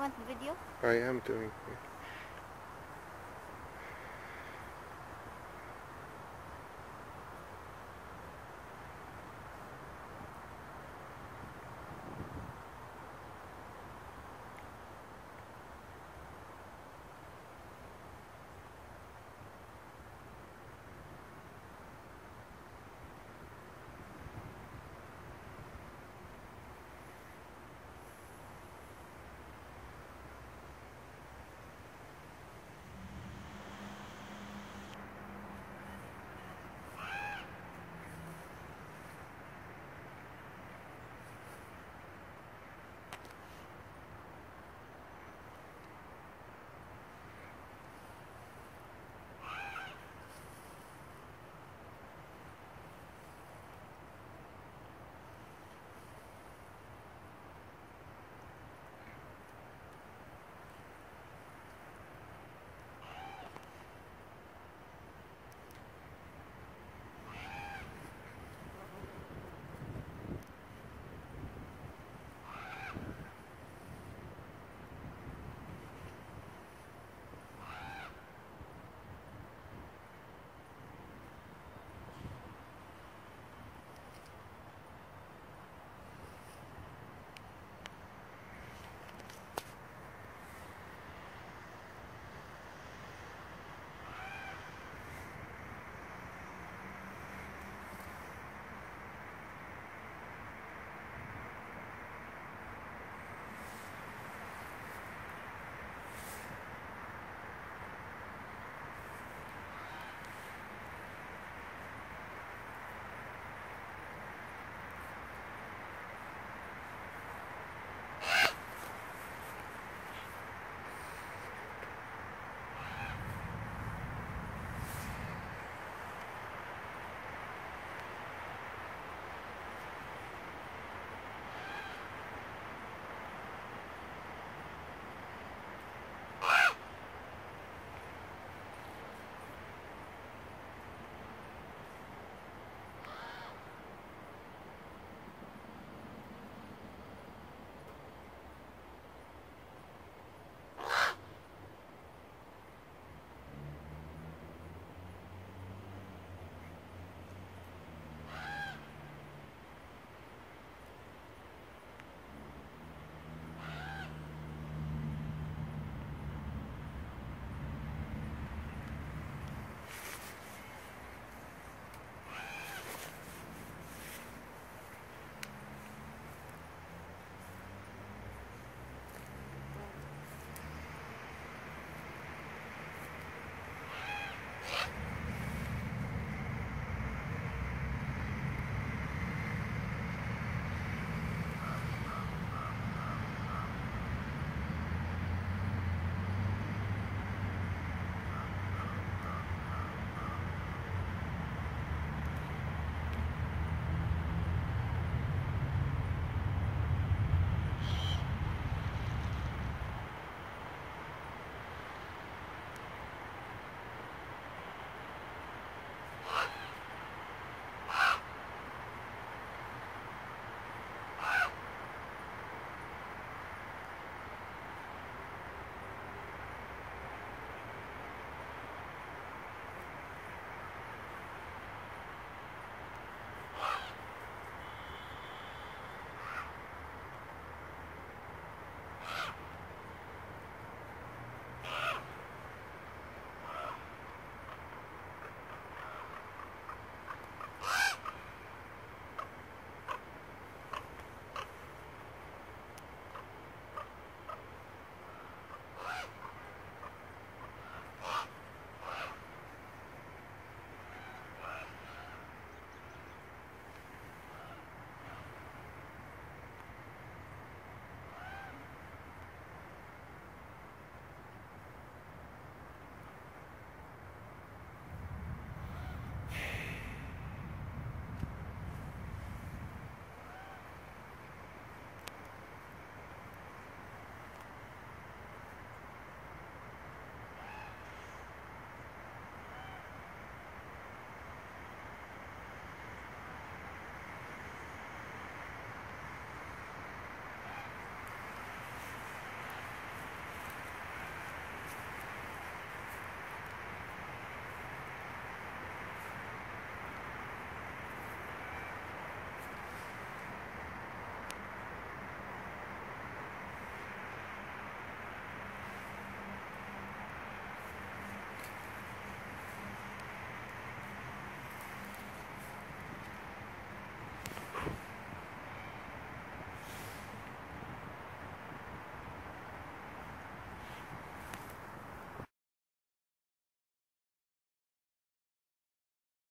want the video? I am doing it.